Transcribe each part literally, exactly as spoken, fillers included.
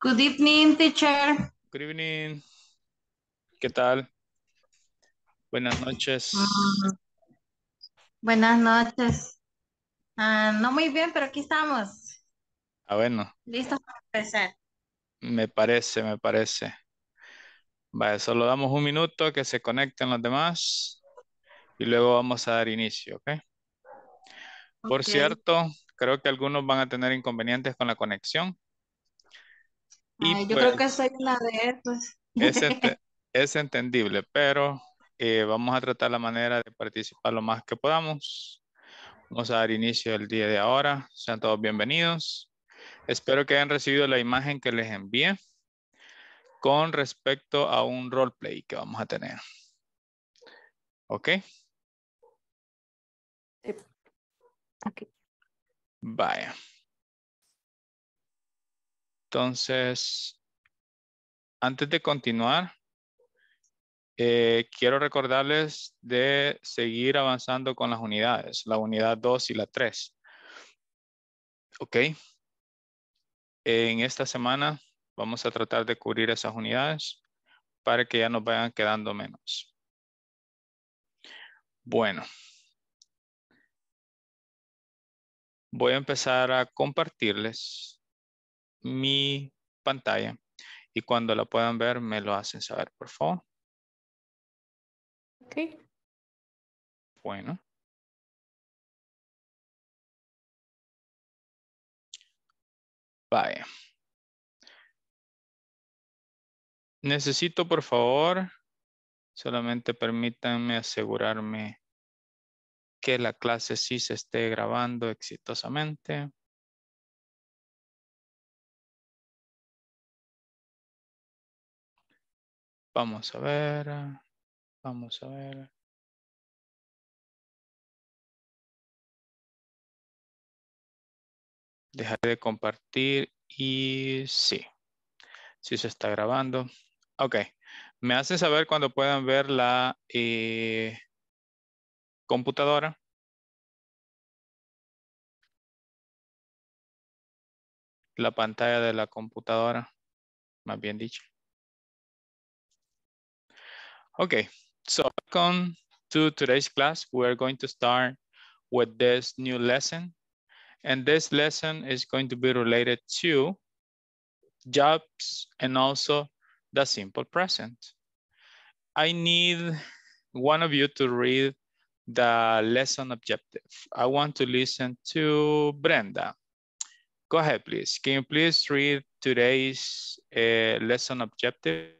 Good evening, teacher. Good evening. ¿Qué tal? Buenas noches. Uh, buenas noches. Uh, no muy bien, pero aquí estamos. Ah, bueno. Listos para empezar. Me parece, me parece. Vale, solo damos un minuto que se conecten los demás y luego vamos a dar inicio, ¿ok? Por okay. cierto, creo que algunos van a tener inconvenientes con la conexión. Y Ay, yo pues, creo que soy una de esas. Es, ente es entendible, pero eh, vamos a tratar la manera de participar lo más que podamos. Vamos a dar inicio el día de ahora. Sean todos bienvenidos. Espero que hayan recibido la imagen que les envié con respecto a un roleplay que vamos a tener. ¿Ok? Sí. Okay. Vaya. Entonces, antes de continuar, eh, quiero recordarles de seguir avanzando con las unidades, la unidad dos y la tres. Ok. En esta semana vamos a tratar de cubrir esas unidades para que ya nos vayan quedando menos. Bueno. Voy a empezar a compartirles mi pantalla y cuando la puedan ver me lo hacen saber, por favor. Ok. Bueno. Vaya. Necesito, por favor, solamente permítanme asegurarme que la clase sí se esté grabando exitosamente. Vamos a ver, vamos a ver. Dejaré de compartir y sí, sí se está grabando. Ok, me hacen saber cuando puedan ver la... Eh, computadora. La pantalla de la computadora, más bien dicho. Okay, so welcome to today's class. We are going to start with this new lesson. And this lesson is going to be related to jobs and also the simple present. I need one of you to read the lesson objective. I want to listen to Brenda. Go ahead, please. Can you please read today's uh, lesson objective?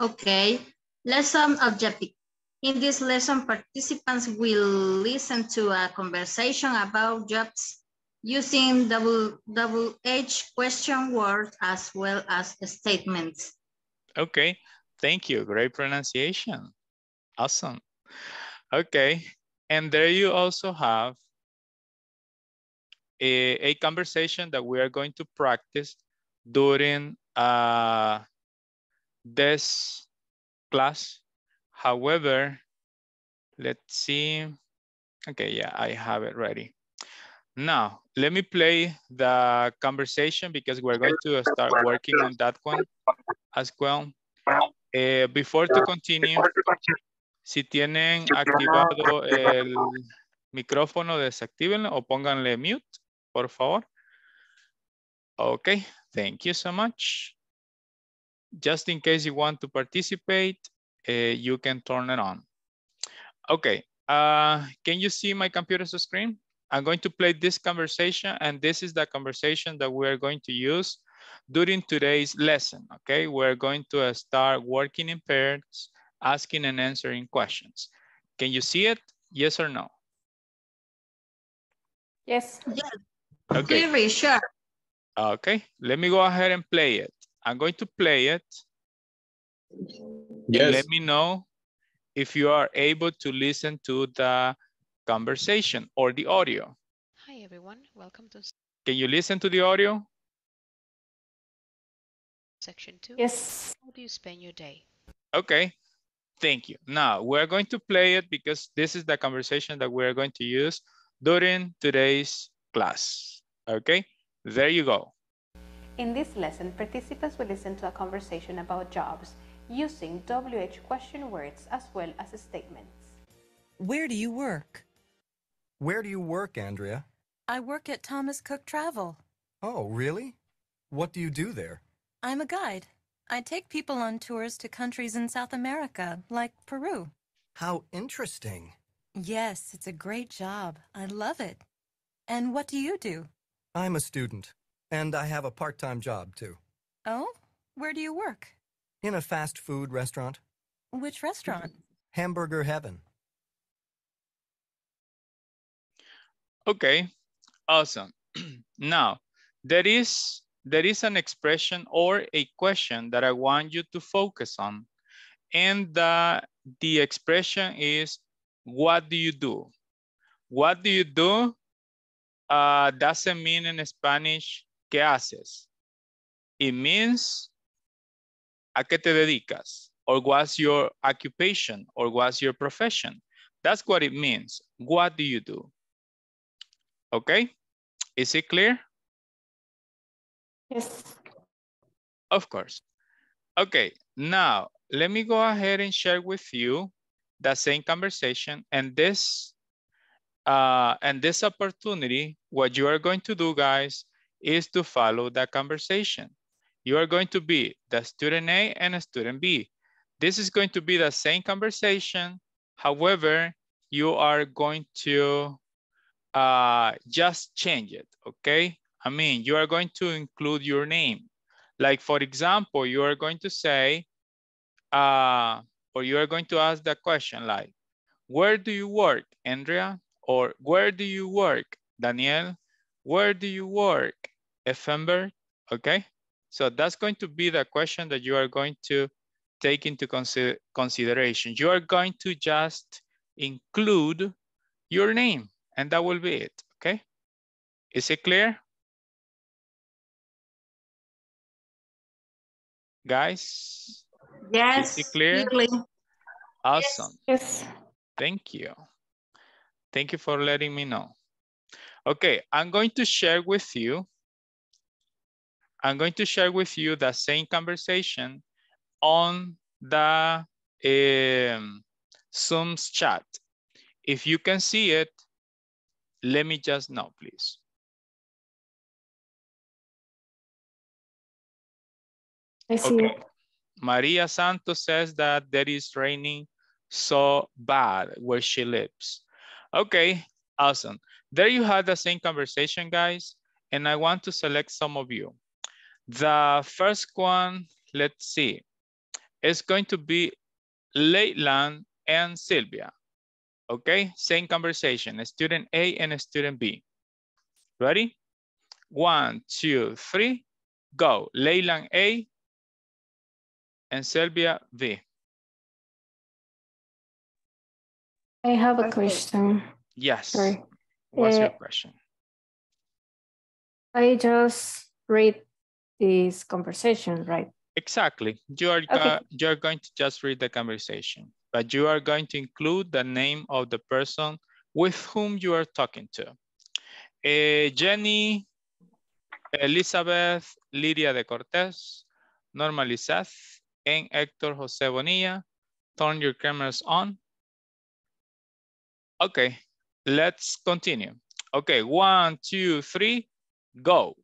Okay, lesson objective. In this lesson, participants will listen to a conversation about jobs using double-edged question words as well as statements. Okay, thank you. Great pronunciation. Awesome. Okay, and there you also have a, a conversation that we are going to practice during uh, this class. However, let's see. Okay, yeah, I have it ready. Now, let me play the conversation because we're going to start working on that one as well. Uh, before to continue, si tienen activado el micrófono, desactívenlo o pónganle mute, por favor. Okay, thank you so much. Just in case you want to participate, uh, you can turn it on. Okay, uh, can you see my computer's screen? I'm going to play this conversation, and this is the conversation that we're going to use during today's lesson, okay? We're going to start working in pairs, asking and answering questions. Can you see it? Yes or no? Yes. Yes. Okay. Very sure. Okay. Let me go ahead and play it. I'm going to play it. Yes. Let me know if you are able to listen to the conversation or the audio. Hi, everyone. Welcome to... Can you listen to the audio? Section two. Yes. How do you spend your day? Okay. Thank you. Now, we're going to play it because this is the conversation that we're going to use during today's class. Okay, there you go. In this lesson, participants will listen to a conversation about jobs using W H question words as well as statements. Where do you work? Where do you work, Andrea? I work at Thomas Cook Travel. Oh, really? What do you do there? I'm a guide. I take people on tours to countries in South America, like Peru. How interesting. Yes, it's a great job. I love it. And what do you do? I'm a student, and I have a part-time job, too. Oh? Where do you work? In a fast food restaurant. Which restaurant? Hamburger Heaven. Okay, awesome. Now, there is, there is an expression or a question that I want you to focus on, and uh, the expression is, what do you do? What do you do uh, doesn't mean in Spanish, ¿qué haces? It means, ¿a qué te dedicas? Or what's your occupation? Or what's your profession? That's what it means. What do you do? Okay, is it clear? Yes. Of course. Okay, now let me go ahead and share with you that same conversation, and this uh, and this opportunity, what you are going to do, guys, is to follow that conversation. You are going to be the student A and a student B. This is going to be the same conversation. However, you are going to uh, just change it, okay? I mean, you are going to include your name. Like, for example, you are going to say, uh, or you are going to ask the question like, where do you work, Andrea? Or where do you work, Daniel? Where do you work, Effenberg? Okay, so that's going to be the question that you are going to take into consider consideration. You are going to just include your name, and that will be it, okay? Is it clear? Guys? Yes. Is it clear? Clearly. Awesome. Yes. Thank you. Thank you for letting me know. Okay, I'm going to share with you. I'm going to share with you the same conversation on the um, Zoom's chat. If you can see it, let me just know, please. I see okay. it. Maria Santos says that there is raining so bad where she lives. Okay, awesome. There you had the same conversation, guys, and I want to select some of you. The first one, let's see. It's going to be Leyland and Sylvia. Okay, same conversation, a student A and a student B. Ready? One, two, three, go. Leyland A. And Sylvia V. I have a question. Yes. Sorry. What's uh, your question? I just read this conversation, right? Exactly. You are okay. uh, you're going to just read the conversation, but you are going to include the name of the person with whom you are talking to. Uh, Jenny, Elizabeth, Lidia de Cortez, Norma Lizeth, and Hector Jose Bonilla. Turn your cameras on. Okay, let's continue. Okay, one, two, three, go.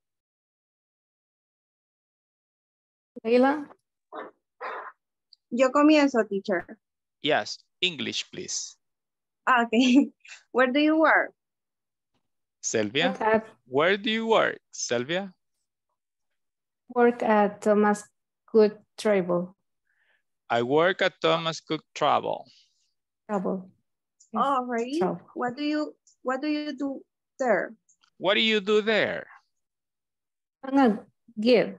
Leila? Yo comienzo, teacher. Yes, English, please. Okay, where do you work? Sylvia, okay. Where do you work, Sylvia? Work at Thomas Cook Travel. I work at Thomas Cook Travel. Travel. Oh, right. Travel. What do you What do you do there? What do you do there? I'm a guide.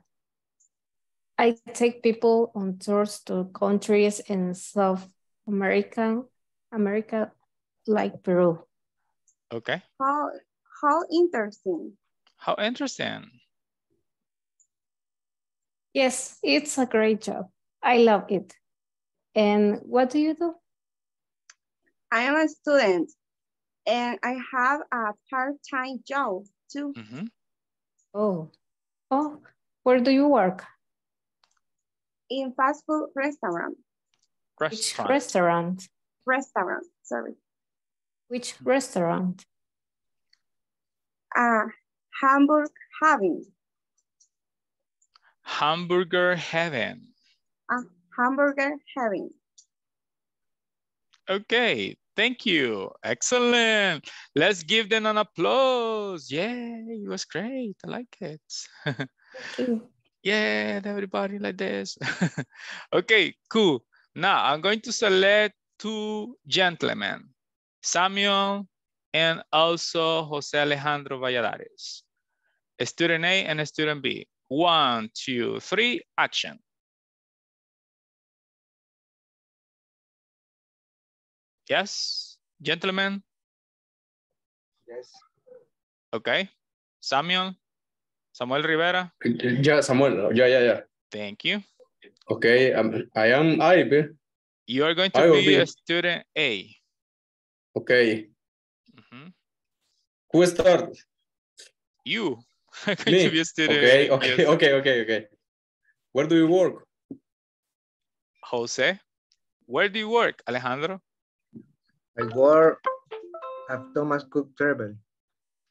I take people on tours to countries in South America, America, like Peru. Okay. How How interesting. How interesting. Yes, it's a great job. I love it. And what do you do? I am a student, and I have a part-time job too. Mm-hmm. Oh, oh, Where do you work? In fast food restaurant. Restaurant. Which restaurant? Restaurant, sorry. Which restaurant? Uh, Hamburger Heaven. Hamburger Heaven. Uh, Hamburger Heaven. Okay, thank you. Excellent. Let's give them an applause. Yay, it was great. I like it. Thank you. Yeah, everybody like this. Okay, cool. Now I'm going to select two gentlemen, Samuel and also Jose Alejandro Valladares. Student A and student B. One, two, three, action. Yes, gentlemen? Yes. Okay, Samuel? Samuel Rivera? Yeah, Samuel, yeah, yeah, yeah. Thank you. Okay, um, I am Ibe. You are going to be, be a student A. Okay. Mm-hmm. Who started? You. I'm going Me? to be a student okay, A. Okay, yes. okay, okay, okay. Where do you work? Jose. Where do you work, Alejandro? I work at Thomas Cook Travel.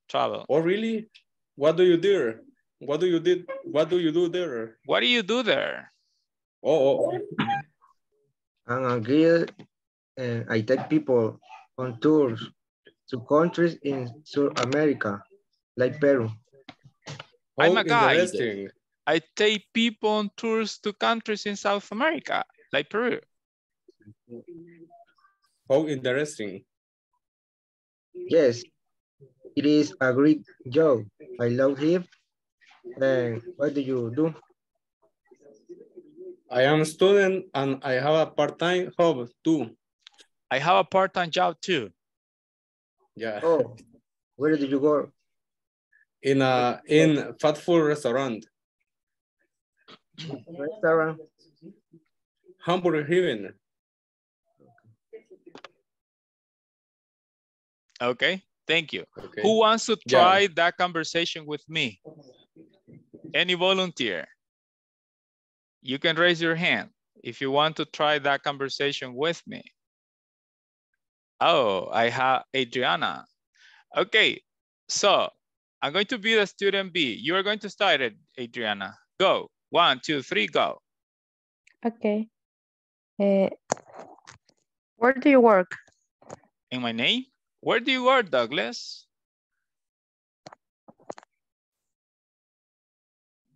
Travel. Oh, really? What do you do? What do you did? What do you do there? What do you do there? Oh, oh. I'm a guide and I take people on tours to countries in South America, like Peru. I'm oh, a guide. I take people on tours to countries in South America, like Peru. Oh, interesting. Yes. It is a great job. I love it. And what do you do? I am a student and I have a part-time job too. I have a part-time job too. Yeah. Oh, where did you go? In a in fast food restaurant. Restaurant. Hamburger Heaven. Okay. Thank you. Okay. Who wants to try yeah. that conversation with me? Any volunteer? You can raise your hand if you want to try that conversation with me. Oh, I have Adriana. Okay, so I'm going to be the student B. You are going to start it, Adriana. Go, one, two, three, go. Okay. Uh, where do you work? In my name? Where do you work, Douglas?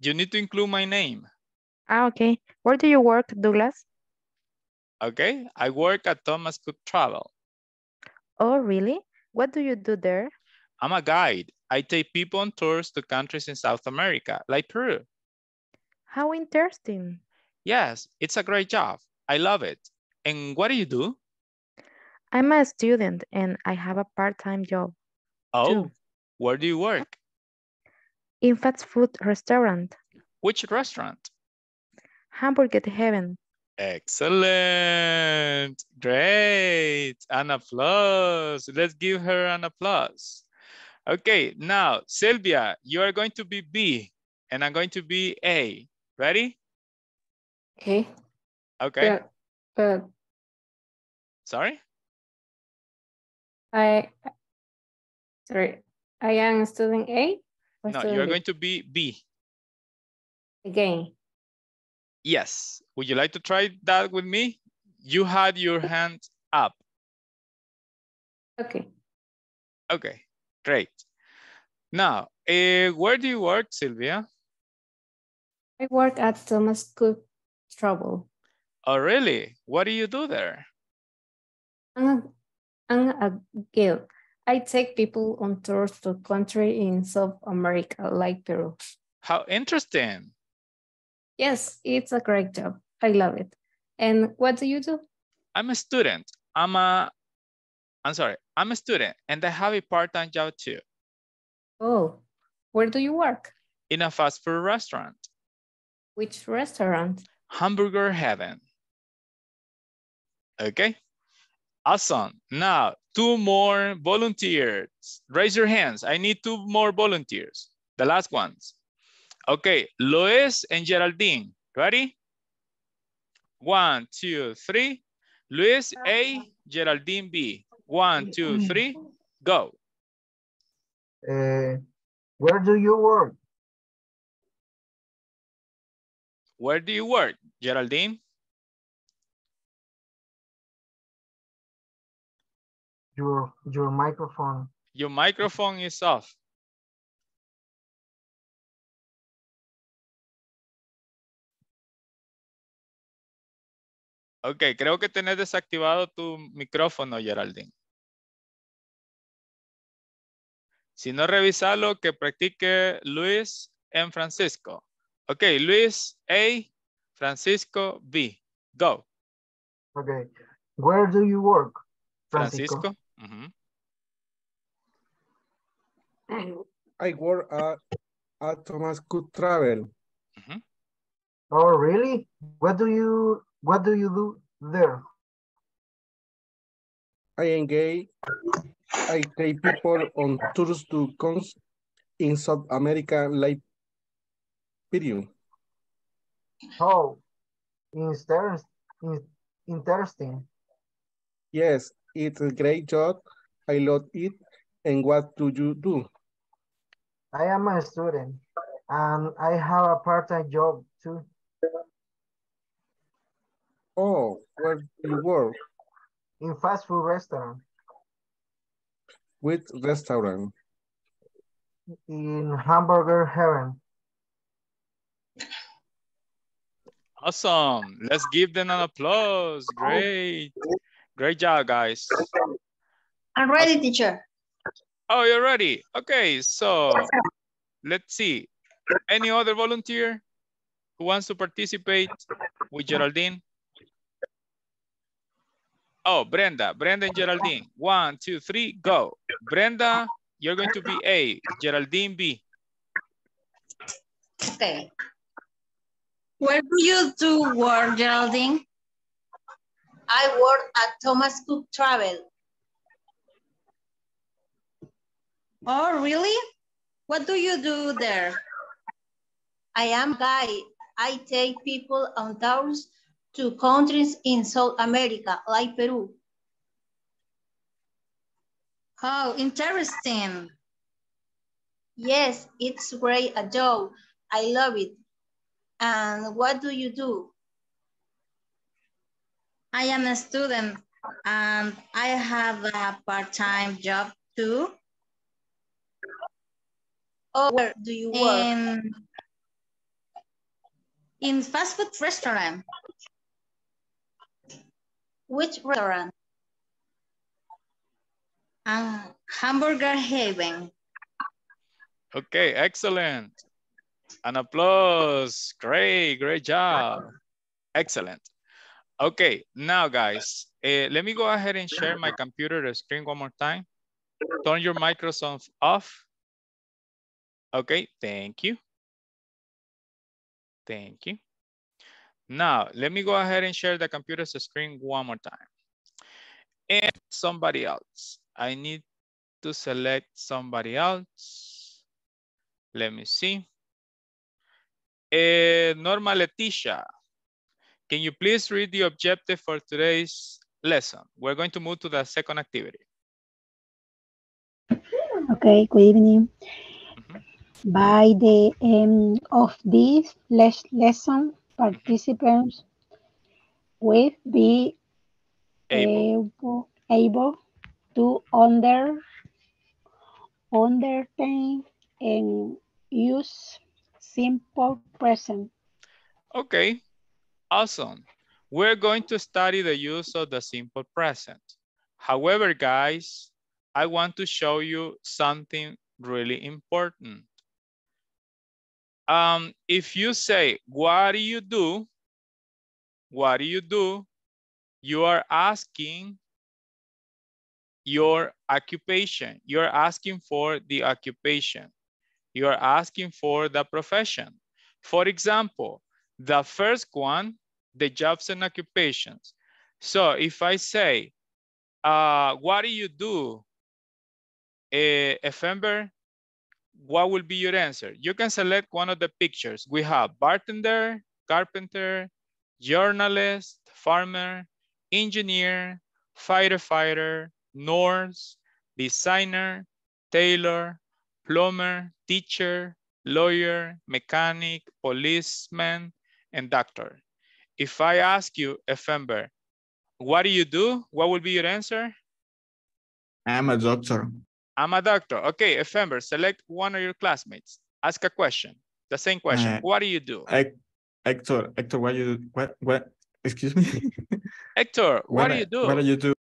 You need to include my name. Ah, okay. Where do you work, Douglas? Okay, I work at Thomas Cook Travel. Oh, really? What do you do there? I'm a guide. I take people on tours to countries in South America, like Peru. How interesting. Yes, it's a great job. I love it. And what do you do? I'm a student and I have a part-time job. Oh, too. Where do you work? In fast food restaurant. Which restaurant? Hamburger Heaven. Excellent. Great. An applause. Let's give her an applause. Okay, now, Sylvia, you are going to be B and I'm going to be A. Ready? Okay. Okay. But, but... Sorry? I, sorry, I am student A? No, student you're B? going to be B. Again. Yes. Would you like to try that with me? You had your hand up. Okay. Okay, great. Now, uh, where do you work, Sylvia? I work at Thomas Cook Travel. Oh, really? What do you do there? I'm a, I'm a guide. I take people on tours to countries in South America, like Peru. How interesting. Yes, it's a great job. I love it. And what do you do? I'm a student. I'm a, I'm sorry, I'm a student and I have a part-time job too. Oh, where do you work? In a fast food restaurant. Which restaurant? Hamburger Heaven. Okay, awesome. Now, two more volunteers. Raise your hands. I need two more volunteers, the last ones. Okay, Luis and Geraldine, ready? One, two, three. Luis A, Geraldine B. One, two, three, go. Uh, where do you work? Where do you work, Geraldine? Your, your microphone. Your microphone is off. Ok, creo que tenés desactivado tu micrófono, Geraldine. Si no, revisalo, que practique Luis en Francisco. Ok, Luis A, Francisco B. Go. Ok, where do you work, Francisco? Francisco? Mm-hmm. I work at, at Thomas Cook Travel. Mm-hmm. Oh, really? What do you... What do you do there? I engage, I take people on tours to cons in South America, like period. Oh, inter interesting. Yes, it's a great job. I love it. And what do you do? I am a student and I have a part-time job too. Oh, where do you work? In fast food restaurant. Which restaurant? In Hamburger Heaven. Awesome. Let's give them an applause. Great. Great job, guys. I'm ready, teacher. Oh, you're ready. Okay, so let's see. Any other volunteer who wants to participate with Geraldine? Oh, Brenda, Brenda and Geraldine. One, two, three, go. Brenda, you're going to be A, Geraldine B. Okay. Where do you do work, Geraldine? I work at Thomas Cook Travel. Oh, really? What do you do there? I am guide. I take people on tours to countries in South America, like Peru. Oh, interesting. Yes, it's great a job. I love it. And what do you do? I am a student and I have a part-time job too. Oh, where do you work? In, in fast food restaurant. Which restaurant? Uh, Hamburger Heaven. Okay, excellent. An applause. Great, great job. Excellent. Okay, now guys, uh, let me go ahead and share my computer screen one more time. Turn your Microsoft off. Okay, thank you. Thank you. Now, let me go ahead and share the computer screen one more time. And somebody else. I need to select somebody else. Let me see. Uh, Norma Leticia, can you please read the objective for today's lesson? We're going to move to the second activity. Okay, good evening. Mm-hmm. By the end of this lesson, participants will be able, able, able to under, understand and use simple present. Okay, awesome. We're going to study the use of the simple present. However, guys, I want to show you something really important. Um, if you say, what do you do? What do you do? You are asking your occupation. You're asking for the occupation. You are asking for the profession. For example, the first one, the jobs and occupations. So if I say, uh, what do you do, uh, Effenberg? what will be your answer? You can select one of the pictures. We have bartender, carpenter, journalist, farmer, engineer, firefighter, nurse, designer, tailor, plumber, teacher, lawyer, mechanic, policeman, and doctor. If I ask you, Efember, what do you do? What will be your answer? I'm a doctor. I'm a doctor. Okay, Efember, select one of your classmates. Ask a question, the same question. Uh, what do you do? I, Hector, Hector, what do you do? What, what, excuse me? Hector, what, what do you do? What do you do?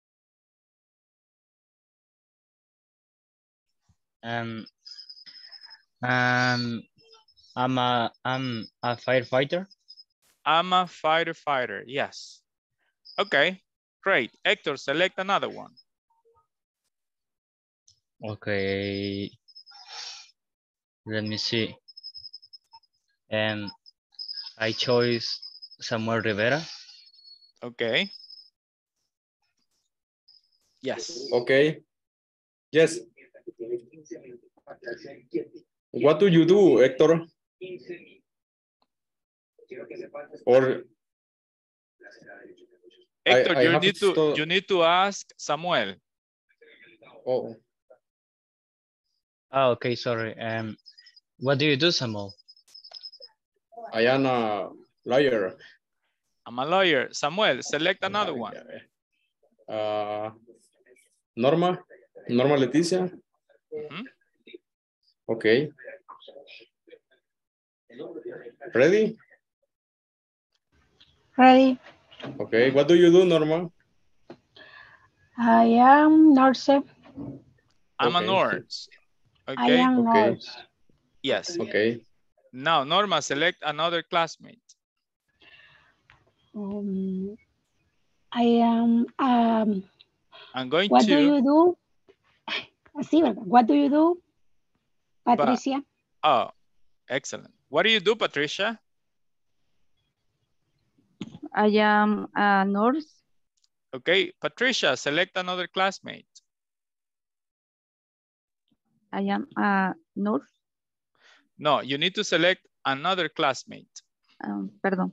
Um, um, I'm a, I'm a firefighter. I'm a firefighter, yes. Okay, great. Hector, select another one. Okay, let me see. And I chose Samuel Rivera. Okay. Yes. Okay. Yes. What do you do, Hector? Or Hector, I, I you need to, to you need to ask Samuel. Oh. Oh, okay, sorry. Um, what do you do, Samuel? I am a lawyer. I'm a lawyer. Samuel, select another one. Uh, Norma, Norma Leticia. Mm-hmm. Okay. Ready? Ready. Okay, what do you do, Norma? I am nurse. I'm okay. a nurse. Okay. I am okay. nurse. Yes. Okay. Now, Norma, select another classmate. Um, I am... Um, I'm going what to... What do you do? What do you do, Patricia? But, oh, excellent. What do you do, Patricia? I am a nurse. Okay, Patricia, select another classmate. I am a nurse. No, you need to select another classmate. Um, perdón.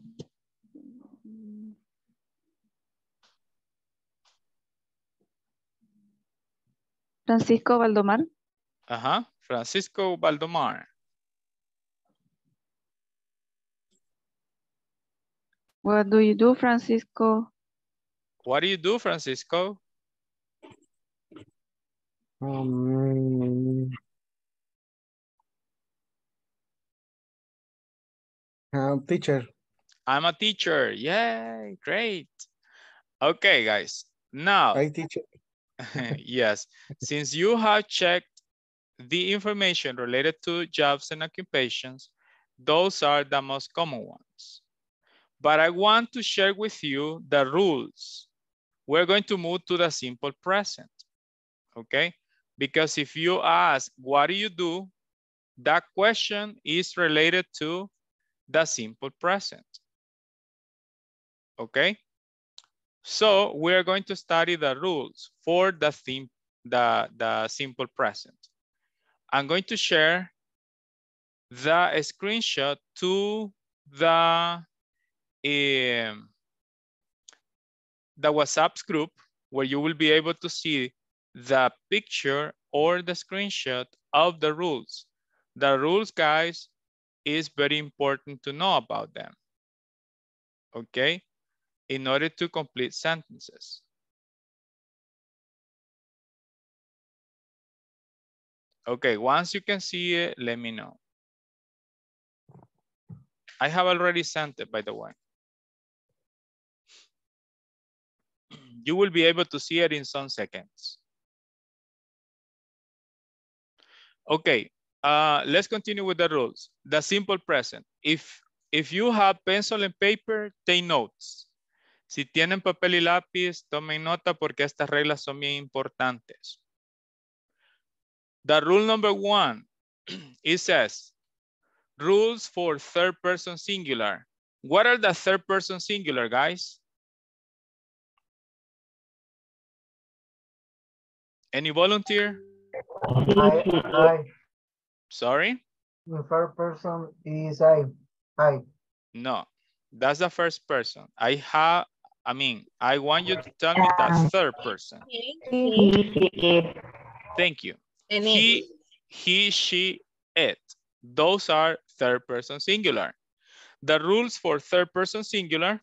Francisco Valdomar. Ajá, uh-huh. Francisco Valdomar. What do you do, Francisco? What do you do, Francisco? Um, I'm a teacher. I'm a teacher. Yay, great. Okay, guys. Now, I teach. Yes. Since you have checked the information related to jobs and occupations, those are the most common ones. But I want to share with you the rules. We're going to move to the simple present, okay? Because if you ask, what do you do? That question is related to the simple present, okay? So we're going to study the rules for the, theme, the, the simple present. I'm going to share the screenshot to the Um, the WhatsApp group where you will be able to see the picture or the screenshot of the rules. The rules, guys, is very important to know about them, okay? In order to complete sentences. Okay, once you can see it, let me know. I have already sent it, by the way. You will be able to see it in some seconds. Okay, uh, let's continue with the rules. The simple present. If, if you have pencil and paper, take notes. Si tienen papel y lápiz, tomen nota porque estas reglas son bien importantes. The rule number one, it says, rules for third person singular. What are the third person singular, guys? Any volunteer? I, I. Sorry? The first person is I. I. No, that's the first person. I have, I mean, I want you to tell me that third person. Thank you. He, he, she, it. Those are third person singular. The rules for third person singular.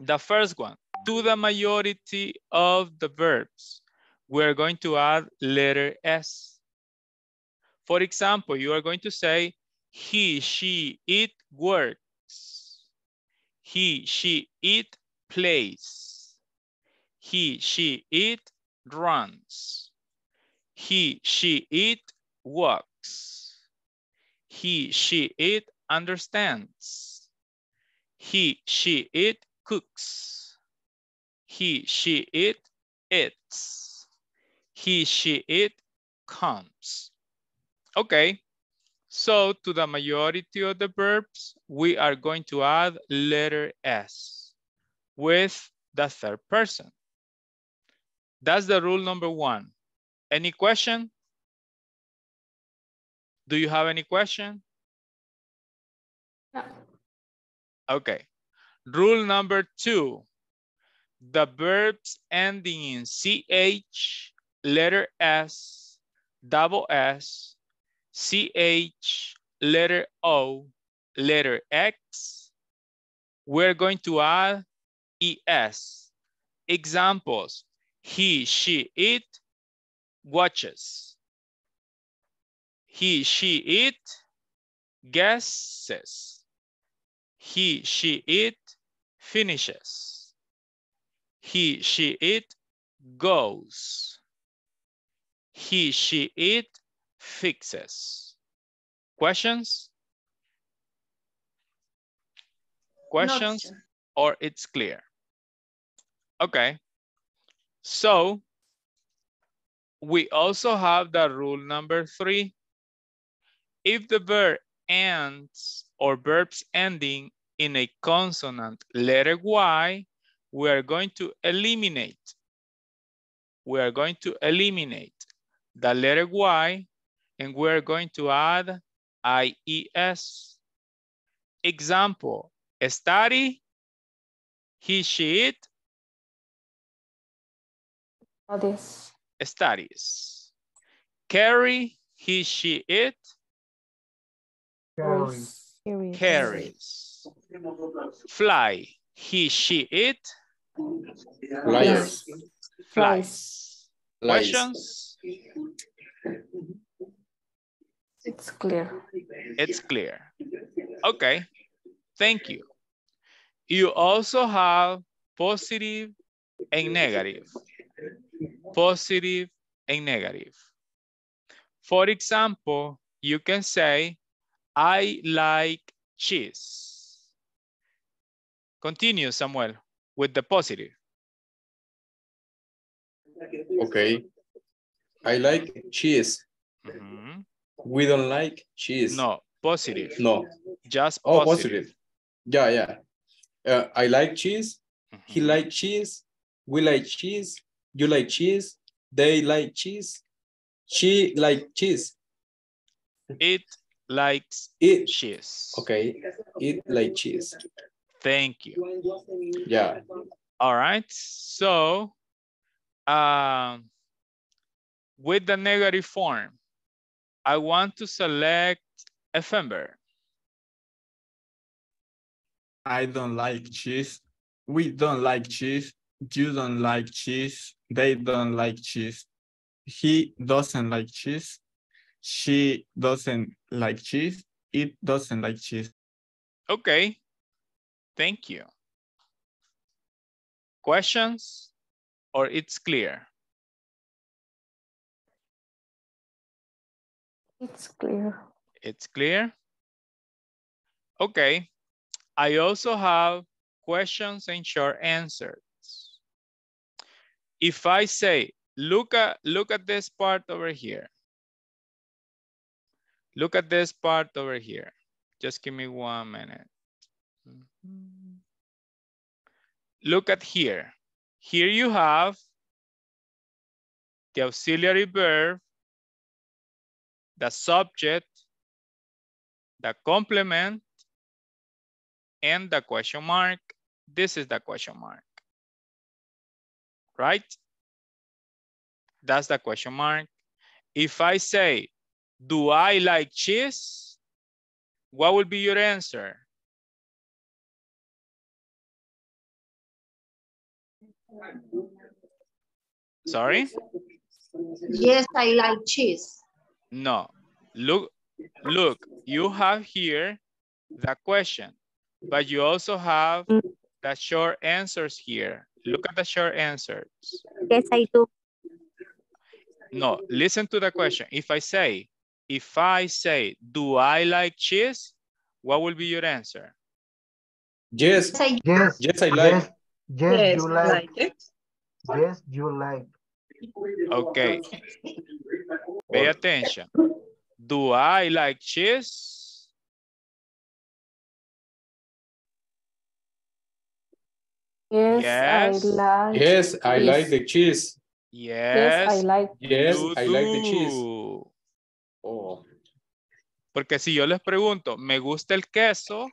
The first one, to the majority of the verbs, we're going to add letter S. For example, you are going to say, he, she, it works. He, she, it plays. He, she, it runs. He, she, it walks. He, she, it understands. He, she, it cooks. He, she, it eats. He, she, it comes. Okay, so to the majority of the verbs, we are going to add letter S with the third person. That's the rule number one. Any question? Do you have any question? No. Okay. Rule number two, the verbs ending in C H, letter S, double S, C H, letter O, letter X, we're going to add E S. Examples, he, she, it watches. He, she, it guesses. He, she, it finishes. He, she, it goes. He, she, it fixes. Questions? Questions? Sure. Or it's clear? Okay. So we also have the rule number three. If the verb ends or verbs ending in a consonant letter Y, we are going to eliminate. We are going to eliminate the letter Y and we're going to add I E S. Example, study, he, she, it. Studies. Studies. Carry, he, she, it. Carries. Carries. Carries. Fly, he, she, it. Flies. Flies. Flies. Questions? It's clear. It's clear. Okay, thank you. You also have positive and negative. Positive and negative. For example, you can say, I like cheese. Continue, Samuel, with the positive. Okay. I like cheese. Mm-hmm. We don't like cheese. No, positive. No. Just positive. Oh, positive. Yeah, yeah. Uh, I like cheese. Mm-hmm. He likes cheese. We like cheese. You like cheese. They like cheese. She likes cheese. It likes it. Cheese. Okay. It like cheese. Thank you. Yeah. All right. So, um, with the negative form, I want to select Effenberg. I don't like cheese. We don't like cheese. You don't like cheese. They don't like cheese. He doesn't like cheese. She doesn't like cheese. It doesn't like cheese. Okay. Thank you. Questions? Or it's clear? It's clear. It's clear? Okay. I also have questions and short answers. If I say, look at, look at this part over here. Look at this part over here. Just give me one minute. Mm-hmm. Look at here. Here you have the auxiliary verb, the subject, the complement, and the question mark. This is the question mark, right? That's the question mark. If I say, do I like cheese? What would be your answer? Sorry? Yes, I like cheese. No, look, look, you have here the question, but you also have the short answers here. Look at the short answers. Yes, I do. No, listen to the question. If I say, if I say, do I like cheese? What will be your answer? Yes. Yes, I, yes. Yes, I like. Yes, yes, yes you like. like it. Yes, you like. Okay. Pay attention. Do I like cheese? Yes, yes. I like. Yes, I cheese. like the cheese. Yes, yes, I like. Yes, I like the cheese. Oh. Porque si yo les pregunto, me gusta el queso,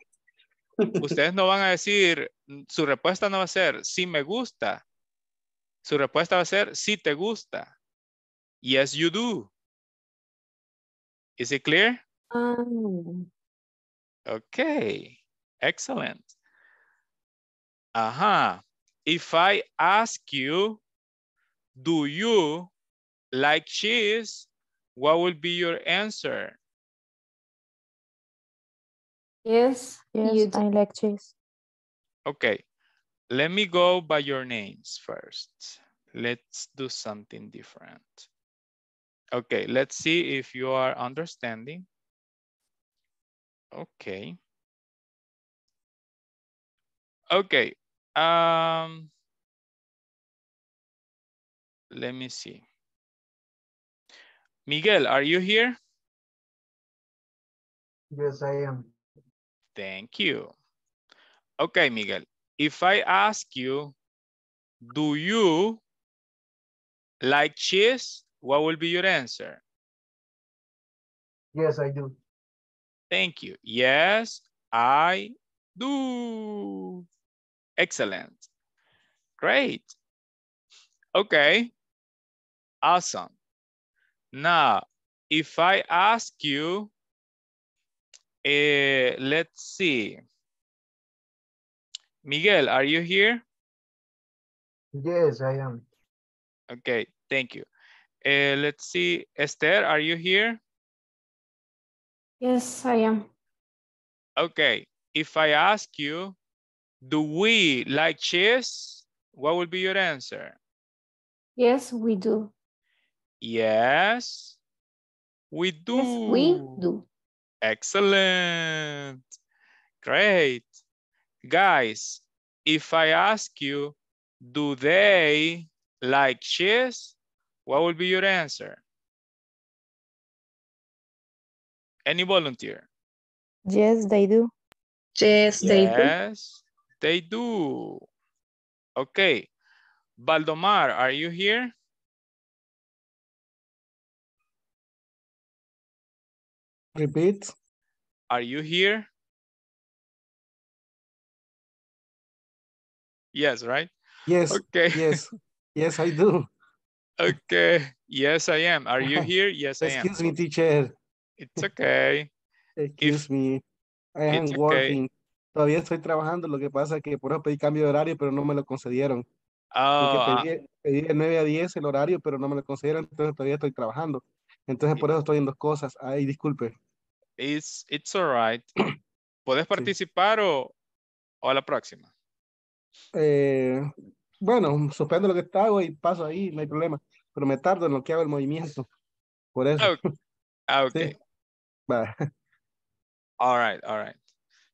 ustedes no van a decir, su respuesta no va a ser, sí me gusta. Su respuesta va a ser, sí te gusta. Yes, you do. Is it clear? Um. Okay, excellent. Aha. Uh-huh. If I ask you, do you like cheese? What will be your answer? Yes, yes, I like cheese. Okay, let me go by your names first. Let's do something different. Okay, let's see if you are understanding. Okay. Okay. Um. Let me see. Miguel, are you here? Yes, I am. Thank you. Okay, Miguel. If I ask you, do you like cheese? What will be your answer? Yes, I do. Thank you. Yes, I do. Excellent. Great. Okay. Awesome. Now, if I ask you, uh, let's see. Miguel, are you here? Yes, I am. Okay, thank you. Uh, let's see. Esther, are you here? Yes, I am. Okay. If I ask you, do we like cheese? What would be your answer? Yes, we do. Yes, we do. Yes, we do. Excellent. Great. Guys, if I ask you, do they like cheese? What will be your answer? Any volunteer? Yes, they do. Yes, they do. Yes, they do. Okay. Baldomar, are you here? Repeat. Are you here? Yes, right? Yes. Okay. Yes. Yes, I do. Okay. Yes, I am. Are you here? Yes, I am. Excuse me, teacher. It's okay. Excuse if, me. I am it's working. Okay. Todavía estoy trabajando. Lo que pasa es que por eso pedí cambio de horario, pero no me lo concedieron. Oh. Pedí, pedí de nueve a diez el horario, pero no me lo concedieron. Entonces todavía estoy trabajando. Entonces por eso estoy en dos cosas. Ay, disculpe. It's, it's all right. ¿Puedes participar sí. o, o a la próxima? Eh, bueno, suspendo lo que hago y paso ahí, no hay problema. Pero me tardo en lo que hago el movimiento. Por eso. Ah, ok. Sí. Vale. All right, all right.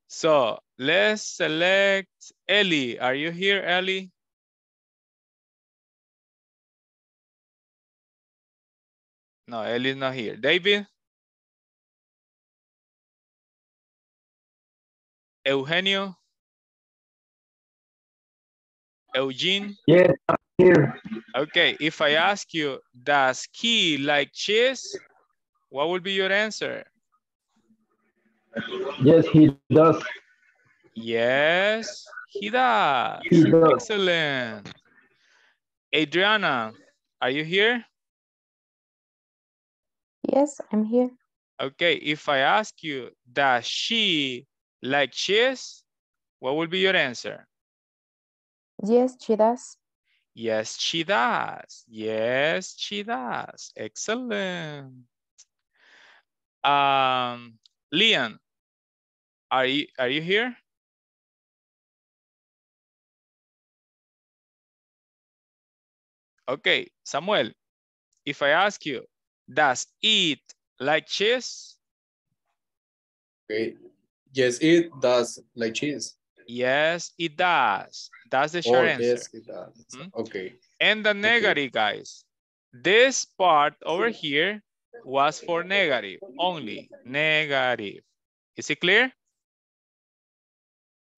So, let's select Ellie. Are you here, Ellie? No, Ellie's not here. David? Eugenio? Eugene? Yes, I'm here. Okay, if I ask you, does he like cheese? What would be your answer? Yes, he does. Yes, he does. He does. Excellent. Adriana, are you here? Yes, I'm here. Okay, if I ask you, does she like cheese? What would be your answer? Yes, she does. Yes, she does. Yes, she does. Excellent. Um, Leon, are you, are you here? Okay, Samuel, if I ask you, does it like cheese? Okay. Yes, it does like cheese. Yes, it does. That's the short oh, answer. Yes, it does. Mm-hmm. Okay. And the negative, okay, guys. This part over here was for negative, only negative. Is it clear?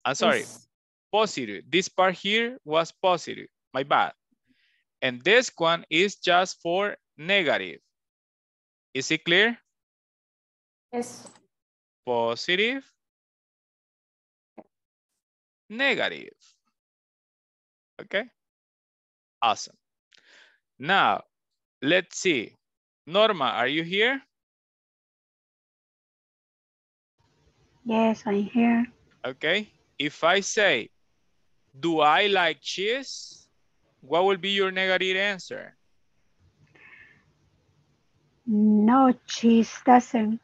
I'm sorry. Yes. Positive. This part here was positive. My bad. And this one is just for negative. Is it clear? Yes. Positive. Negative. Okay. Awesome. Now, let's see. Norma, are you here? Yes, I'm here. Okay. If I say, do I like cheese? What will be your negative answer? No, cheese doesn't.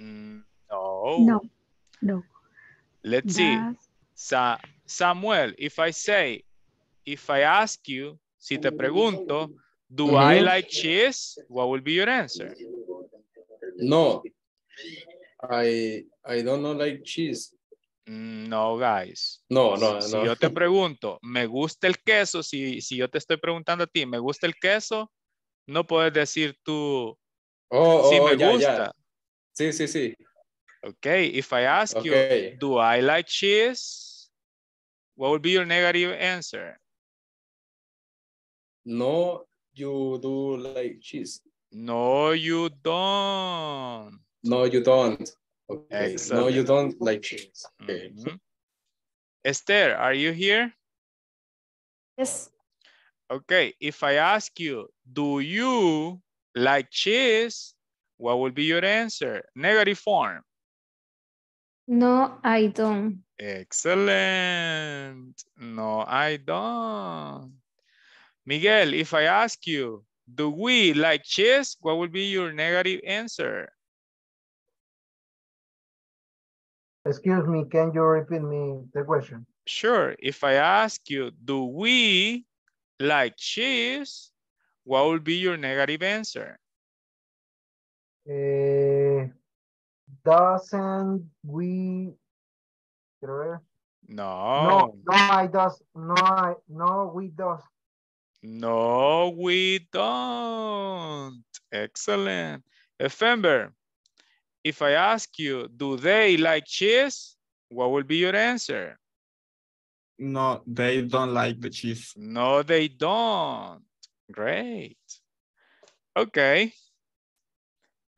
Mm, no. No, no. Let's see. Sa Samuel, if I say, if I ask you, si te pregunto, do mm-hmm. I like cheese? What will be your answer? No, I, I don't know like cheese. No, guys. No, no, si, no. Si yo te pregunto, ¿me gusta el queso? Si, si yo te estoy preguntando a ti, ¿me gusta el queso? No puedes decir tú, oh, si oh, me yeah, gusta. Yeah. Sí, sí, sí. Okay, if I ask okay. you, do I like cheese? What would be your negative answer? No, you do like cheese. No, you don't. No, you don't. Okay. Excellent. No, you don't like cheese. Okay. Mm-hmm. Esther, are you here? Yes. Okay, if I ask you, do you like cheese? What would be your answer? Negative form. No, I don't. Excellent. No, I don't. Miguel, if I ask you, do we like cheese? What would be your negative answer? Excuse me, can you repeat me the question? Sure. If I ask you, do we like cheese? What would be your negative answer? Uh, doesn't we? No. No, no, I does. No, I, no, we does. No, we don't. Excellent. Effember, if I ask you, do they like cheese? What will be your answer? No, they don't like the cheese. No, they don't. Great. Okay.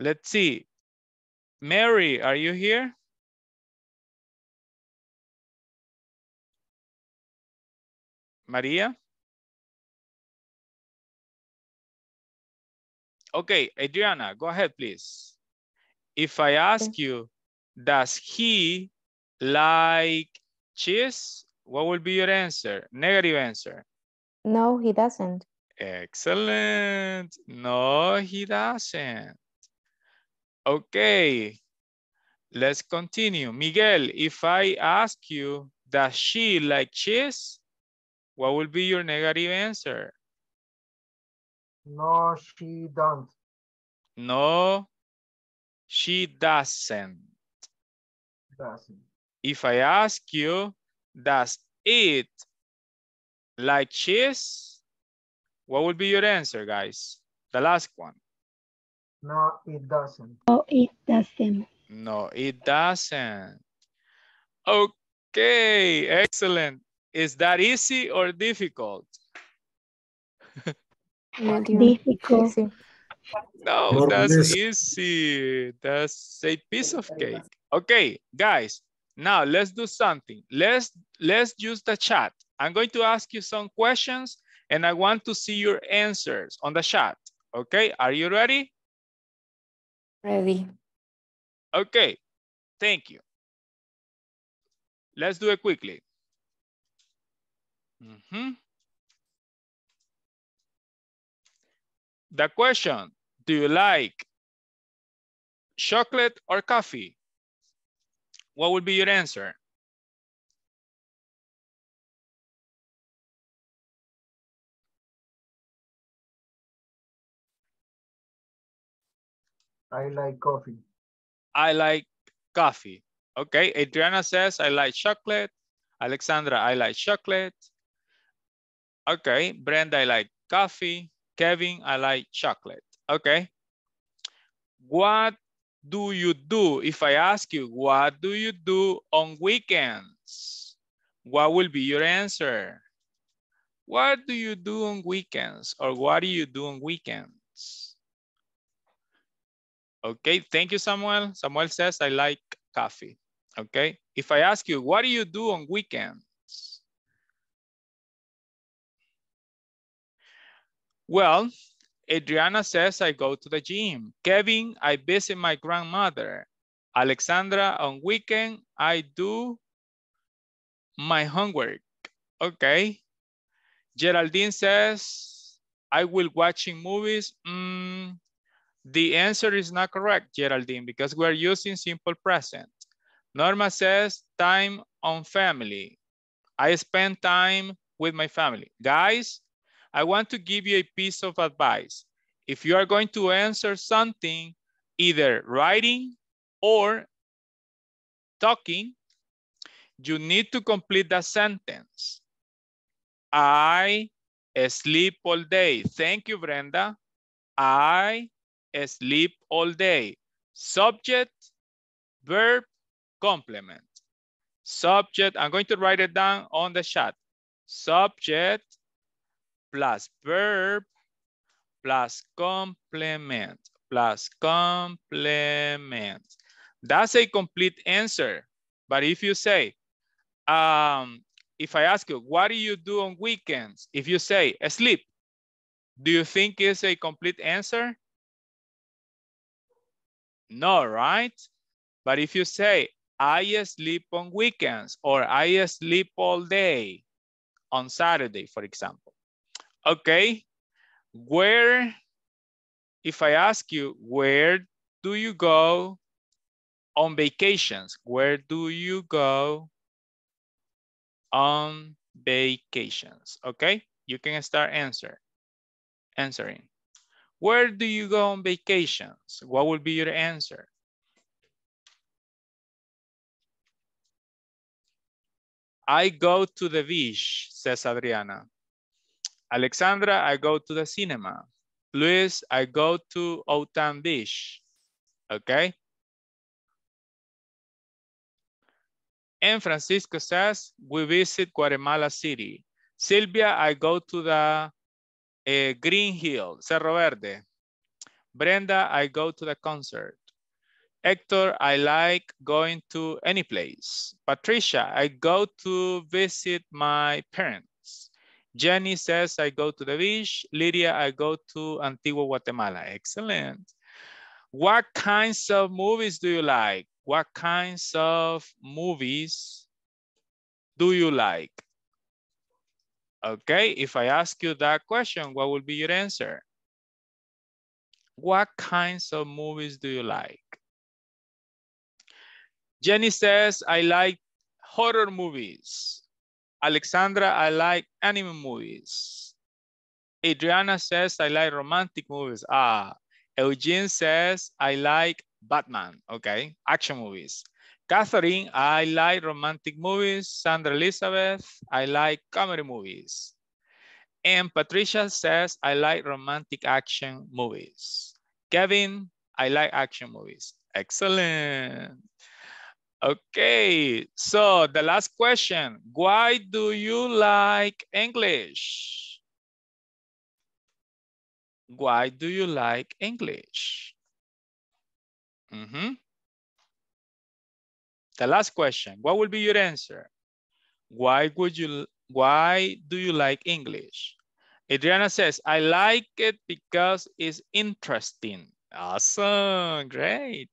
Let's see. Mary, are you here? Maria? Okay, Adriana, go ahead, please. If I ask okay. you, does he like cheese? What will be your answer? Negative answer. No, he doesn't. Excellent. No, he doesn't. Okay, let's continue. Miguel, if I ask you, does she like cheese? What will be your negative answer? No, she doesn't. No, she doesn't. Doesn't. If I ask you, does it like cheese? What would be your answer, guys? The last one. No, it doesn't. No, it doesn't. No, it doesn't. Okay, excellent. Is that easy or difficult? Not difficult. No, that's easy. That's a piece of cake. Okay, guys, now let's do something. Let's, let's use the chat. I'm going to ask you some questions and I want to see your answers on the chat. Okay, are you ready? Ready. Okay, thank you. Let's do it quickly. Mm-hmm. The question, do you like chocolate or coffee? What would be your answer? I like coffee. I like coffee. Okay, Adriana says, I like chocolate. Alexandra, I like chocolate. Okay, Brenda, I like coffee. Kevin, I like chocolate. Okay. What do you do? If I ask you, what do you do on weekends? What will be your answer? What do you do on weekends? Or what do you do on weekends? Okay, thank you, Samuel. Samuel says, I like coffee. Okay. If I ask you, what do you do on weekends? Well, Adriana says, I go to the gym. Kevin, I visit my grandmother. Alexandra, on weekend, I do my homework. Okay. Geraldine says, I will watching movies. Mm, the answer is not correct, Geraldine, because we're using simple present. Norma says, time on family. I spend time with my family. Guys, I want to give you a piece of advice. If you are going to answer something, either writing or talking, you need to complete that sentence. I sleep all day. Thank you, Brenda. I sleep all day. Subject, verb, complement. Subject, I'm going to write it down on the chat. Subject plus verb, plus complement, plus complement. That's a complete answer. But if you say, um, if I ask you, what do you do on weekends? If you say, sleep, do you think it's a complete answer? No, right? But if you say, I sleep on weekends, or I sleep all day on Saturday, for example. Okay, where, if I ask you, where do you go on vacations? Where do you go on vacations? Okay, you can start answer, answering. Where do you go on vacations? What would be your answer? I go to the beach, says Adriana. Alexandra, I go to the cinema. Luis, I go to Old Town Beach. Okay. And Francisco says, we visit Guatemala City. Silvia, I go to the uh, Green Hill, Cerro Verde. Brenda, I go to the concert. Hector, I like going to any place. Patricia, I go to visit my parents. Jenny says, I go to the beach. Lydia, I go to Antigua Guatemala. Excellent. What kinds of movies do you like? What kinds of movies do you like? Okay, if I ask you that question, what will be your answer? What kinds of movies do you like? Jenny says, I like horror movies. Alexandra, I like anime movies. Adriana says, I like romantic movies. Ah, Eugene says, I like Batman. Okay, action movies. Catherine, I like romantic movies. Sandra Elizabeth, I like comedy movies. And Patricia says, I like romantic action movies. Kevin, I like action movies. Excellent. Okay, so the last question. Why do you like English? Why do you like English? Mm-hmm. The last question, what will be your answer? Why would you, why do you like English? Adriana says, I like it because it's interesting. Awesome, great.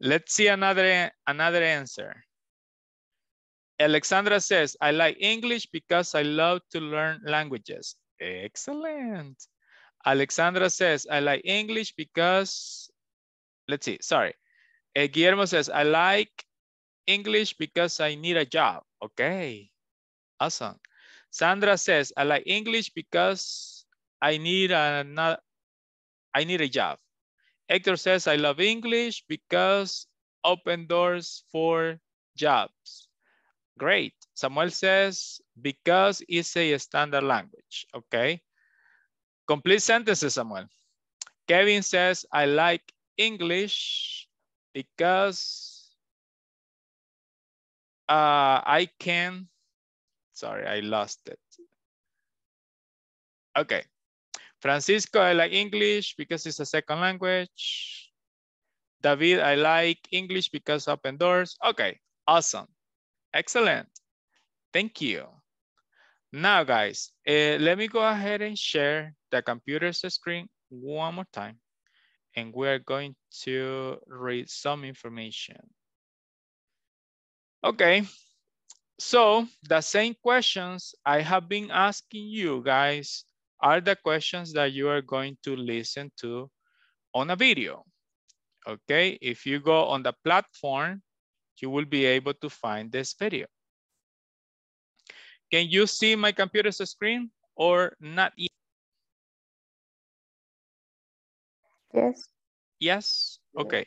Let's see another, another answer. Alexandra says, I like English because I love to learn languages. Excellent. Alexandra says, I like English because, let's see, sorry. Uh, Guillermo says, I like English because I need a job. Okay, awesome. Sandra says, I like English because I need a, not, I need a job. Hector says, I love English because open doors for jobs. Great. Samuel says, because it's a standard language. Okay. Complete sentences, Samuel. Kevin says, I like English because uh, I can, sorry, I lost it. Okay. Francisco, I like English because it's a second language. David, I like English because open doors. Okay, awesome. Excellent. Thank you. Now, guys, uh, let me go ahead and share the computer's screen one more time. And we're going to read some information. Okay. So the same questions I have been asking you guys are the questions that you are going to listen to on a video. Okay, if you go on the platform, you will be able to find this video. Can you see my computer's screen or not yet? Yes. Yes, okay.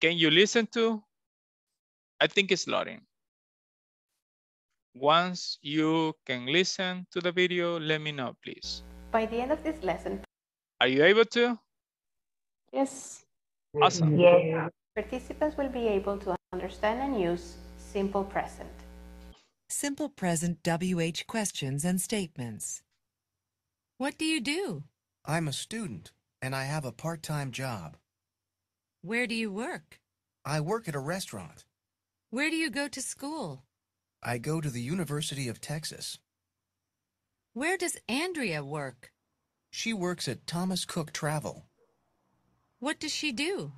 Can you listen to? I think it's loading. Once you can listen to the video, let me know, please. By the end of this lesson. Are you able to? Yes. Awesome. Yes. Participants will be able to understand and use simple present. Simple present W H questions and statements. What do you do? I'm a student and I have a part-time job. Where do you work? I work at a restaurant. Where do you go to school? I go to the University of Texas. Where does Andrea work? She works at Thomas Cook Travel. What does she do?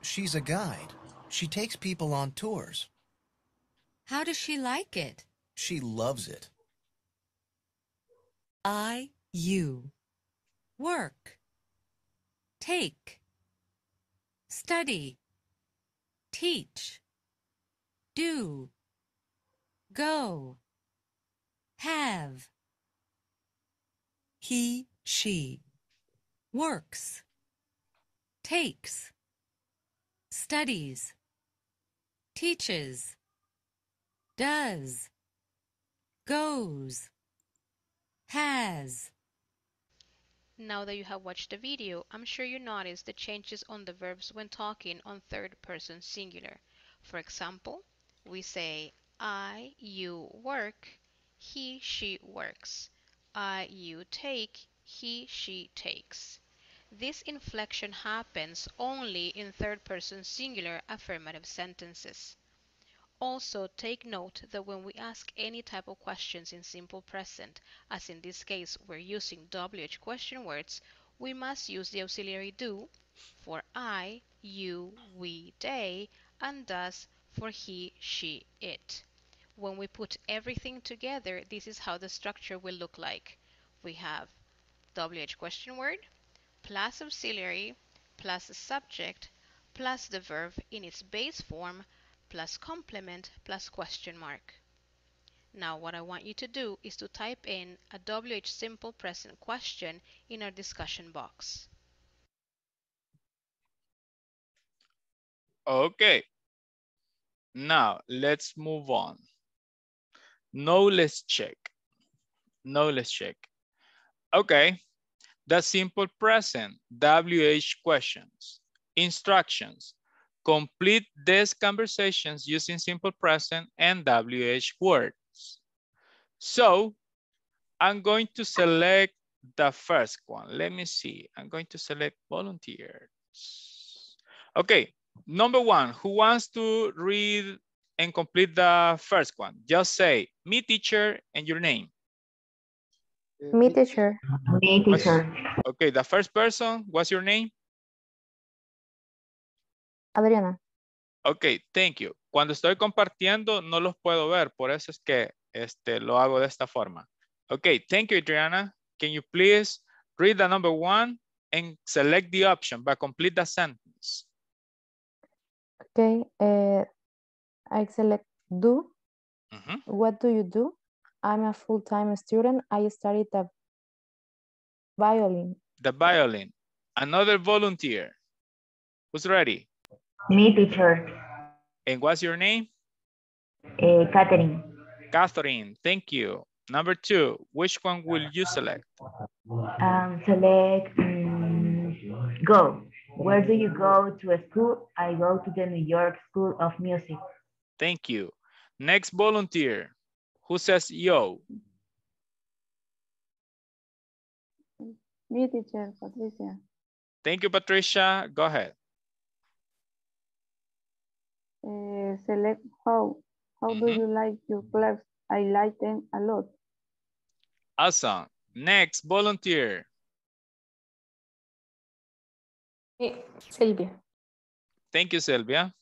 She's a guide. She takes people on tours. How does she like it? She loves it. I, you. Work. Take. Study. Teach. Do. Go. Have. He, she. Works. Takes. Studies. Teaches. Does. Goes. Has. Now that you have watched the video, I'm sure you noticed the changes on the verbs when talking on third person singular. For example, we say, I, you work, he, she works. I, you take, he, she takes. This inflection happens only in third-person singular affirmative sentences. Also, take note that when we ask any type of questions in simple present, as in this case we're using W H question words, we must use the auxiliary do for I, you, we, they, and does for he, she, it. When we put everything together, this is how the structure will look like. We have W H question word, plus auxiliary, plus the subject, plus the verb in its base form, plus complement, plus question mark. Now what I want you to do is to type in a W H simple present question in our discussion box. Okay, now let's move on. Now let's check. Now let's check. Okay, the simple present W H questions, instructions. Complete these conversations using simple present and W H words. So I'm going to select the first one. Let me see. I'm going to select volunteers. Okay, number one, who wants to read and complete the first one? Just say, me teacher, and your name. Me teacher. Me teacher. Okay, the first person, what's your name? Adriana. Ok, thank you. Cuando estoy compartiendo no los puedo ver, por eso es que este, lo hago de esta forma. Ok, thank you, Adriana. Can you please read the number one and select the option, but complete the sentence. Ok, uh, I select do. Uh-huh. What do you do? I'm a full-time student. I studied the violin. The violin. Another volunteer. Who's ready? Me, teacher. And what's your name? Uh, Catherine. Catherine, thank you. Number two, which one will you select? Um, select um, go. Where do you go to school? I go to the New York School of Music. Thank you. Next volunteer, who says yo? Me, teacher, Patricia. Thank you, Patricia. Go ahead. Uh, select how. How mm-hmm. do you like your clubs? I like them a lot. Awesome. Next, volunteer. Hey, Sylvia. Thank you, Sylvia.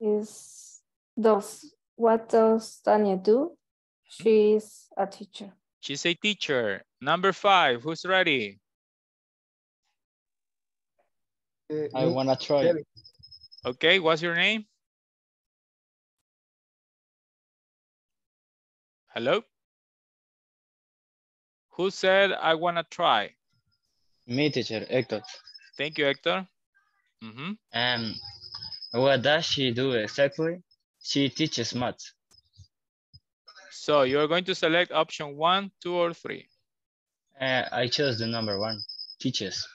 Is those, what does Tanya do? She's a teacher. She's a teacher. Number five, who's ready? I want to try it. Okay, what's your name? Hello? Who said I want to try? Me, teacher, Hector. Thank you, Hector. Mm-hmm. Um, what does she do exactly? She teaches math. So you're going to select option one, two, or three? Uh, I chose the number one, teaches.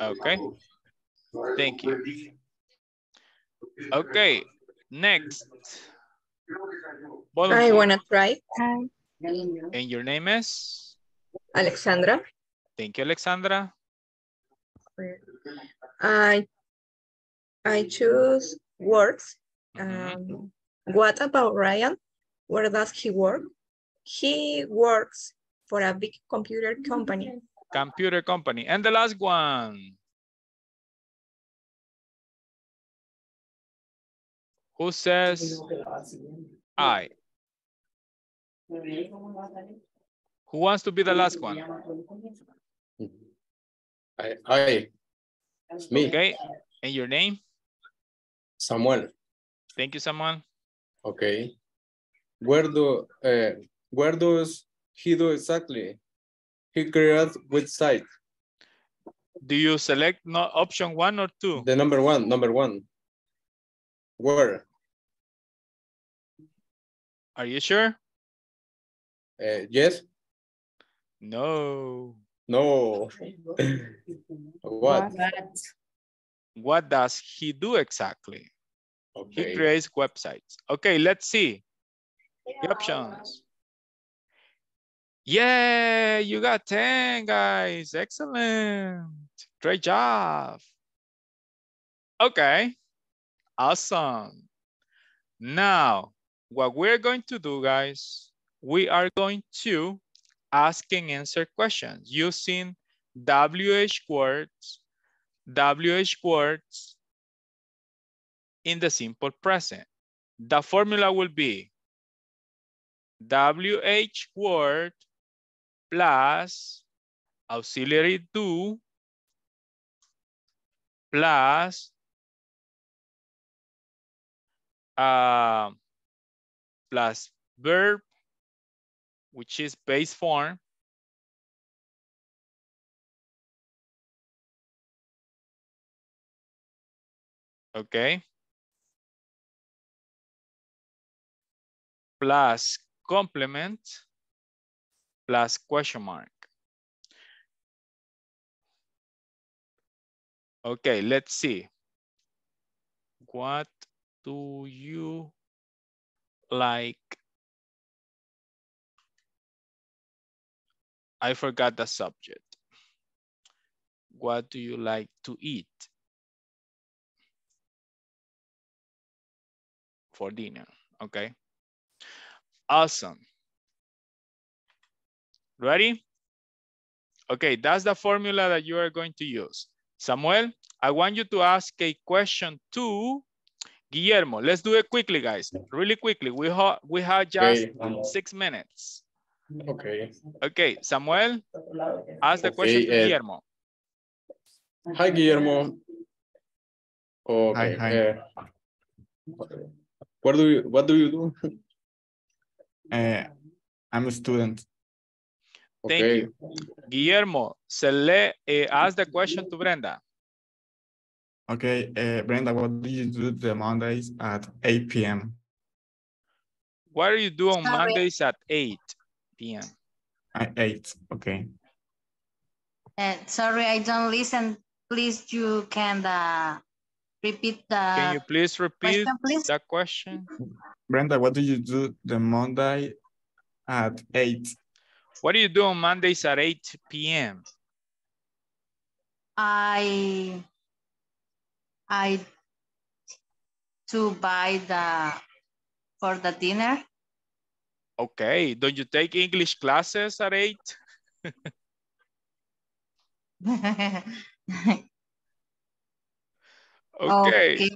Okay. Thank you. Okay, next. Volunteer. I want to try. And your name is? Alexandra. Thank you, Alexandra. I, I choose words. Mm-hmm. um, what about Ryan? Where does he work? He works for a big computer company. Computer company. And the last one. Who says I? Who wants to be the last one? I. I. Me. Okay. And your name? Samuel. Thank you, Samuel. Okay. Where do uh, where does he do exactly? He creates website. Do you select no option one or two? The number one. Number one. Where? Are you sure? Uh, yes. No. No. What? What does he do exactly? Okay. He creates websites. Okay, let's see the options. Yeah, you got ten, guys. Excellent. Great job. Okay. Awesome. Now, what we're going to do, guys, we are going to ask and answer questions using W H words, W H words in the simple present. The formula will be W H word plus auxiliary do plus uh, plus verb, which is base form, okay, plus complement, plus question mark. Okay, let's see. What do you like I forgot the subject. What do you like to eat for dinner? Okay. Awesome. Ready? Okay, that's the formula that you are going to use. Samuel, I want you to ask a question to Guillermo. Let's do it quickly, guys. Really quickly. We, ha we have just okay. six minutes. Okay. Okay, Samuel, ask the okay, question to uh, Guillermo. Hi, Guillermo. Okay. Hi, hi. Uh, what do you What do you do? Uh, I'm a student. Thank okay. you. Guillermo, Sele, uh, ask the question to Brenda. Okay, uh, Brenda, what do you do the Mondays at eight p m? What do you do on Mondays at eight p m? At eight, okay. Uh, sorry, I don't listen. Please, you can uh, repeat the Can you please repeat question, please? that question? Brenda, what do you do the Monday at eight? What do you do on Mondays at eight p m? I, I to buy the, for the dinner. Okay, don't you take English classes at eight? okay. okay.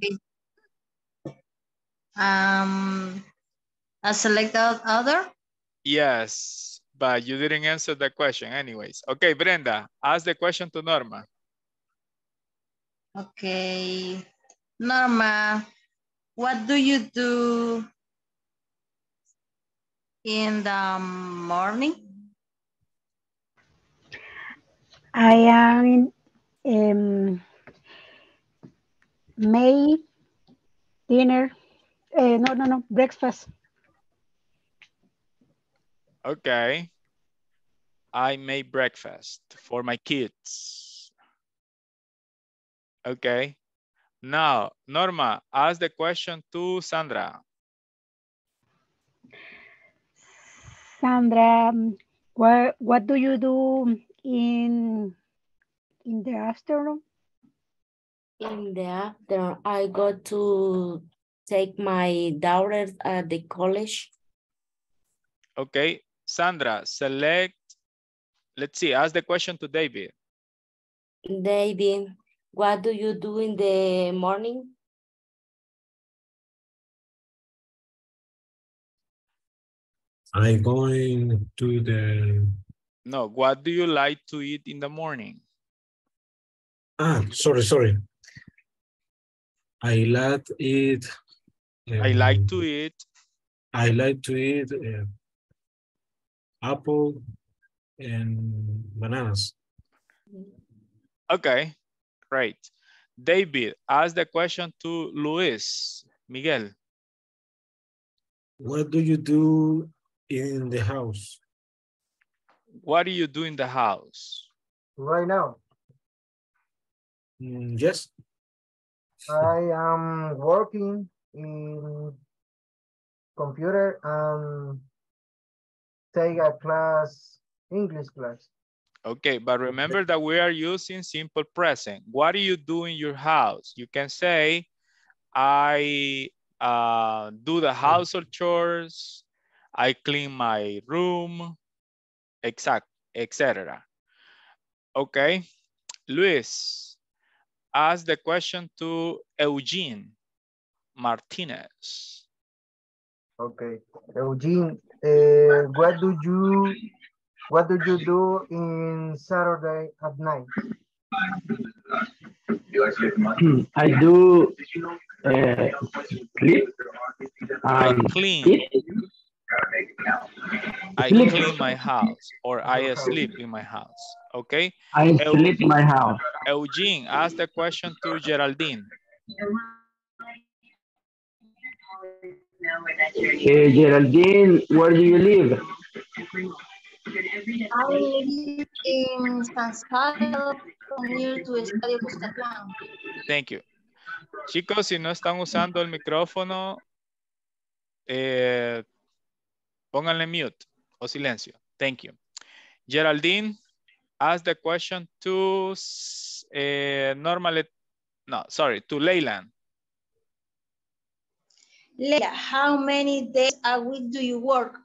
Um, I select other? Yes. But you didn't answer the question anyways. Okay, Brenda, ask the question to Norma. Okay. Norma, what do you do in the morning? I am um, made dinner, uh, no, no, no, breakfast. Okay, I made breakfast for my kids. Okay, now Norma, ask the question to Sandra. Sandra, what, what do you do in, in the afternoon? In the afternoon, I go to take my daughter at the college. Okay. Sandra, select, let's see, ask the question to David. David, what do you do in the morning? I'm going to the... No, what do you like to eat in the morning? Ah, sorry, sorry. I like to eat... Um, I like to eat... I like to eat... Uh, apple and bananas. Okay, great. David, ask the question to Luis. Miguel. What do you do in the house? What do you do in the house? Right now? Mm, yes. I am working in computer and take a class, English class. Okay, but remember that we are using simple present. What do you do in your house? You can say, I uh, do the household chores, I clean my room, exact, et cetera. Okay, Luis, ask the question to Eugene Martinez. Okay, Eugene, uh, what do you what do you do in Saturday at night? I do uh, sleep. I, I clean. Sleep. I sleep. clean my house, or I sleep in my house. Okay. I Eugene, sleep in my house. Eugene, ask the question to Geraldine. Hey, Geraldine, where do you live? I live in San Salvador, near to Estadio Cuscatlán. Thank you. Chicos, si no están usando el micrófono, eh, pónganle mute o silencio. Thank you. Geraldine asked the question to uh, normally, no, sorry, to Leyland. Leila, how many days a week do you work?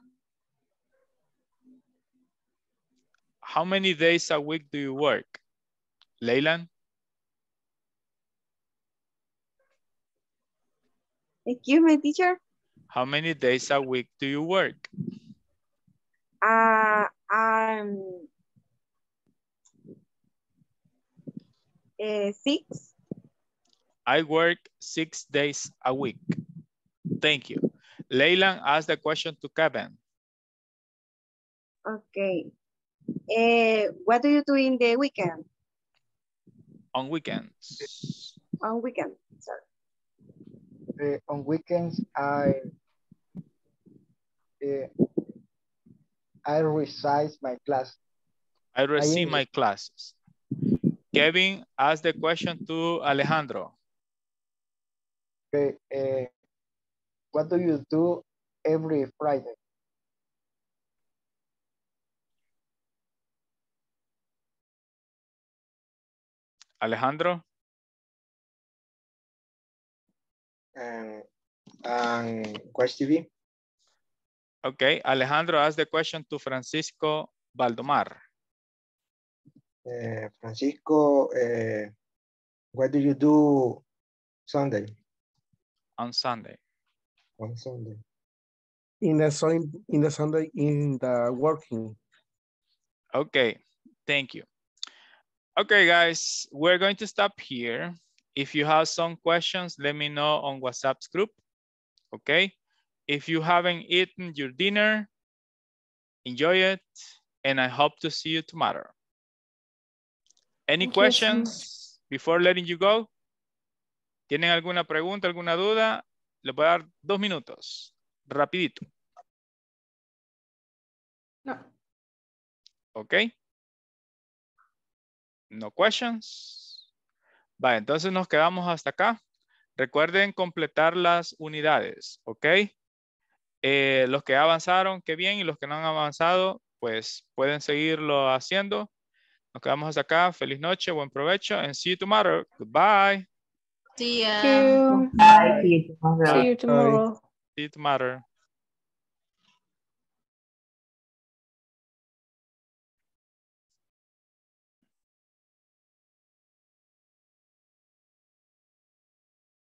How many days a week do you work, Leyland? Excuse me, teacher. How many days a week do you work? Uh, um, uh, six. I work six days a week. Thank you. Leyland asked the question to Kevin. Okay. Uh, what do you do in the weekend? On weekends. On weekends, sorry. Uh, on weekends, I uh, I revise my class. I receive I my classes. Kevin asked the question to Alejandro. Okay. Uh, what do you do every Friday? Alejandro? Um, um, Quest T V. Okay, Alejandro asked the question to Francisco Valdomar. Uh, Francisco, uh, what do you do Sunday? On Sunday. On Sunday. In the sun, in the Sunday in the working. Okay, thank you. Okay, guys, we're going to stop here. If you have some questions, let me know on WhatsApp's group, okay? If you haven't eaten your dinner, enjoy it, and I hope to see you tomorrow. Any Thank questions you. Before letting you go? ¿Tienen alguna pregunta, alguna duda? Les voy a dar dos minutos, rapidito. No. Okay. No questions. Vale, entonces nos quedamos hasta acá. Recuerden completar las unidades, ¿ok? Eh, los que avanzaron, qué bien. Y los que no han avanzado, pues pueden seguirlo haciendo. Nos quedamos hasta acá. Feliz noche, buen provecho. And see you tomorrow. Goodbye. See you. Bye. See you tomorrow. See you tomorrow. See you tomorrow.